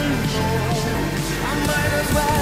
afternoon. I might as well.